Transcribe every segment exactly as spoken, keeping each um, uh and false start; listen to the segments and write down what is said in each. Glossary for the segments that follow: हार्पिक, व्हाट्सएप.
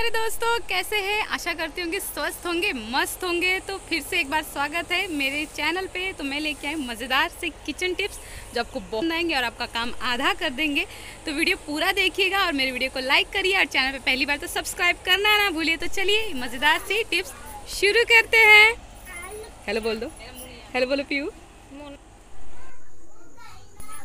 अरे दोस्तों, कैसे हैं? आशा करती हूँ कि स्वस्थ होंगे, मस्त होंगे। तो फिर से एक बार स्वागत है मेरे चैनल पे। तो मैं लेके आई मज़ेदार से किचन टिप्स जो आपको बहुत बनाएंगे और आपका काम आधा कर देंगे। तो वीडियो पूरा देखिएगा और मेरे वीडियो को लाइक करिए और चैनल पे पहली बार तो सब्सक्राइब करना ना भूलिए। तो चलिए मज़ेदार से टिप्स शुरू करते हैं। हेलो बोल दो, हेलो बोलो पीयू।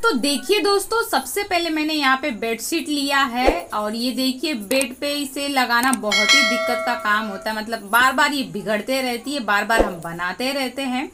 तो देखिए दोस्तों, सबसे पहले मैंने यहाँ पे बेडशीट लिया है और ये देखिए बेड पे इसे लगाना बहुत ही दिक्कत का काम होता है। मतलब बार बार ये बिगड़ते रहती है, बार बार हम बनाते रहते हैं।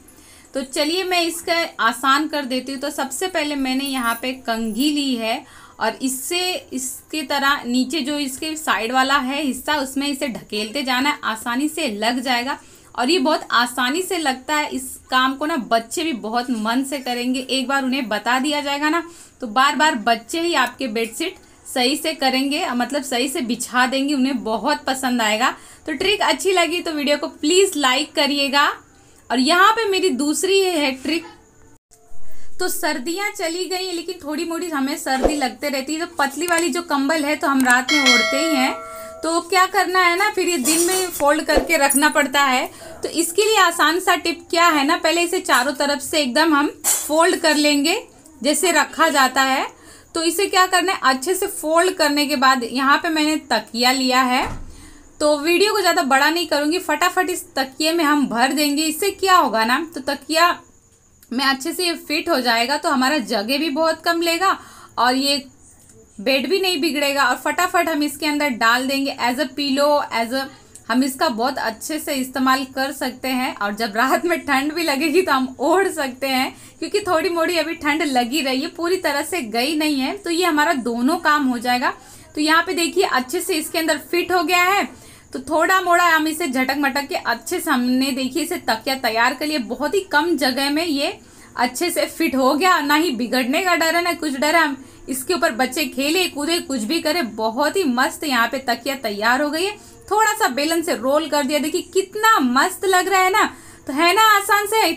तो चलिए मैं इसका आसान कर देती हूँ। तो सबसे पहले मैंने यहाँ पे कंघी ली है और इससे इसके तरह नीचे जो इसके साइड वाला है हिस्सा उसमें इसे ढकेलते जाना, आसानी से लग जाएगा। और ये बहुत आसानी से लगता है। इस काम को ना बच्चे भी बहुत मन से करेंगे। एक बार उन्हें बता दिया जाएगा ना तो बार बार बच्चे ही आपके बेडशीट सही से करेंगे, मतलब सही से बिछा देंगे। उन्हें बहुत पसंद आएगा। तो ट्रिक अच्छी लगी तो वीडियो को प्लीज़ लाइक करिएगा। और यहाँ पे मेरी दूसरी है ट्रिक। तो सर्दियाँ चली गई हैं लेकिन थोड़ी मोड़ी हमें सर्दी लगते रहती है। तो पतली वाली जो कंबल है तो हम रात में ओढ़ते ही हैं। तो क्या करना है ना, फिर ये दिन में फोल्ड करके रखना पड़ता है। तो इसके लिए आसान सा टिप क्या है ना, पहले इसे चारों तरफ से एकदम हम फोल्ड कर लेंगे जैसे रखा जाता है। तो इसे क्या करना है, अच्छे से फोल्ड करने के बाद यहाँ पे मैंने तकिया लिया है। तो वीडियो को ज़्यादा बड़ा नहीं करूँगी, फटाफट इस तकिए में हम भर देंगे। इससे क्या होगा ना, तो तकिया में अच्छे से ये फिट हो जाएगा। तो हमारा जगह भी बहुत कम लेगा और ये बेड भी नहीं बिगड़ेगा। और फटाफट हम इसके अंदर डाल देंगे as a pillow, as a हम इसका बहुत अच्छे से इस्तेमाल कर सकते हैं। और जब रात में ठंड भी लगेगी तो हम ओढ़ सकते हैं, क्योंकि थोड़ी मोड़ी अभी ठंड लगी रही है, पूरी तरह से गई नहीं है। तो ये हमारा दोनों काम हो जाएगा। तो यहाँ पे देखिए अच्छे से इसके अंदर फिट हो गया है। तो थोड़ा मोड़ा हम इसे झटक मटक के अच्छे से हमने देखिए इसे तकिया तैयार कर लिए। बहुत ही कम जगह में ये अच्छे से फिट हो गया। ना ही बिगड़ने का डर है ना कुछ डर है। हम इसके ऊपर बच्चे खेले कूदे कुछ भी करे, बहुत ही मस्त यहाँ पे तकिया तैयार हो गई है। थोड़ा सा बेलन से रोल कर दिया, देखिए कितना मस्त लग रहा है ना। तो है ना आसान से,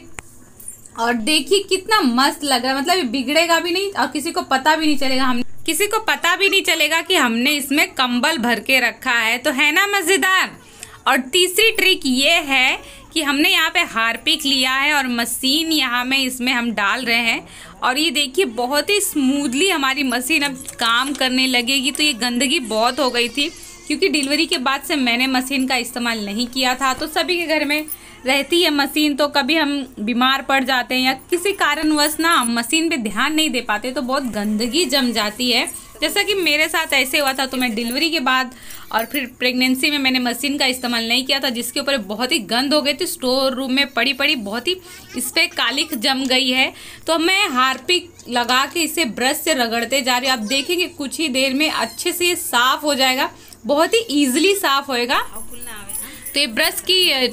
और देखिए कितना मस्त लग रहा है। मतलब बिगड़ेगा भी नहीं और किसी को पता भी नहीं चलेगा हम किसी को पता भी नहीं चलेगा कि हमने इसमें कंबल भर के रखा है। तो है ना मज़ेदार। और तीसरी ट्रिक ये है कि हमने यहाँ पे हार्पिक लिया है और मशीन यहाँ में इसमें हम डाल रहे हैं। और ये देखिए बहुत ही स्मूथली हमारी मशीन अब काम करने लगेगी। तो ये गंदगी बहुत हो गई थी, क्योंकि डिलीवरी के बाद से मैंने मशीन का इस्तेमाल नहीं किया था। तो सभी के घर में रहती है मशीन, तो कभी हम बीमार पड़ जाते हैं या किसी कारणवश ना हम मशीन पे ध्यान नहीं दे पाते, तो बहुत गंदगी जम जाती है। जैसा कि मेरे साथ ऐसे हुआ था। तो मैं डिलीवरी के बाद और फिर प्रेगनेंसी में मैंने मशीन का इस्तेमाल नहीं किया था, जिसके ऊपर बहुत ही गंद हो गई थी। स्टोर रूम में पड़ी पड़ी बहुत ही इस पर कालिख जम गई है। तो मैं हार्पिक लगा के इसे ब्रश से रगड़ते जा रही हूँ। आप देखेंगे कुछ ही देर में अच्छे से ये साफ़ हो जाएगा, बहुत ही ईजिली साफ होएगा। तो ये ब्रश की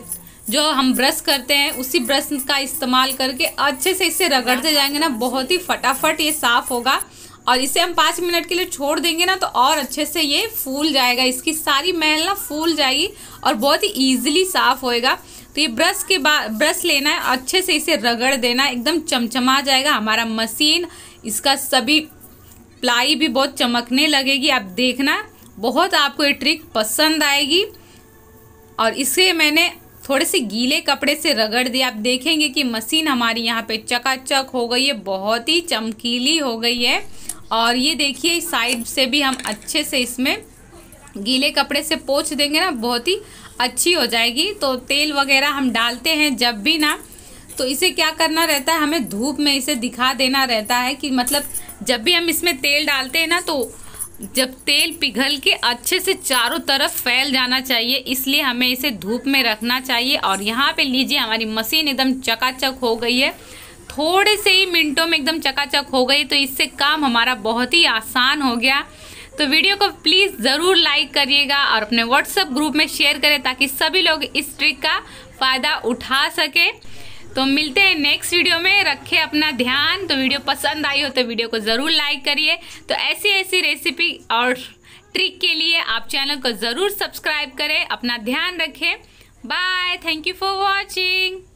जो हम ब्रश करते हैं उसी ब्रश का इस्तेमाल करके अच्छे से इसे रगड़ते जाएंगे ना, बहुत ही फटाफट ये साफ़ होगा। और इसे हम पाँच मिनट के लिए छोड़ देंगे ना तो और अच्छे से ये फूल जाएगा, इसकी सारी मैल ना फूल जाएगी और बहुत ही ईजिली साफ़ होएगा। तो ये ब्रश के बाद ब्रश लेना है, अच्छे से इसे रगड़ देना, एकदम चमचमा जाएगा हमारा मशीन। इसका सभी प्लाई भी बहुत चमकने लगेगी। आप देखना बहुत आपको ये ट्रिक पसंद आएगी। और इसे मैंने थोड़े से गीले कपड़े से रगड़ दिया। आप देखेंगे कि मशीन हमारी यहाँ पे चकाचक हो गई है, बहुत ही चमकीली हो गई है। और ये देखिए साइड से भी हम अच्छे से इसमें गीले कपड़े से पोंछ देंगे ना, बहुत ही अच्छी हो जाएगी। तो तेल वगैरह हम डालते हैं जब भी ना, तो इसे क्या करना रहता है, हमें धूप में इसे दिखा देना रहता है। कि मतलब जब भी हम इसमें तेल डालते हैं ना तो जब तेल पिघल के अच्छे से चारों तरफ फैल जाना चाहिए, इसलिए हमें इसे धूप में रखना चाहिए। और यहाँ पे लीजिए हमारी मशीन एकदम चकाचक हो गई है, थोड़े से ही मिनटों में एकदम चकाचक हो गई। तो इससे काम हमारा बहुत ही आसान हो गया। तो वीडियो को प्लीज़ ज़रूर लाइक करिएगा और अपने व्हाट्सएप ग्रुप में शेयर करें ताकि सभी लोग इस ट्रिक का फ़ायदा उठा सकें। तो मिलते हैं नेक्स्ट वीडियो में। रखें अपना ध्यान। तो वीडियो पसंद आई हो तो वीडियो को ज़रूर लाइक करिए। तो ऐसी ऐसी रेसिपी और ट्रिक के लिए आप चैनल को ज़रूर सब्सक्राइब करें। अपना ध्यान रखें। Bye. Thank you for watching.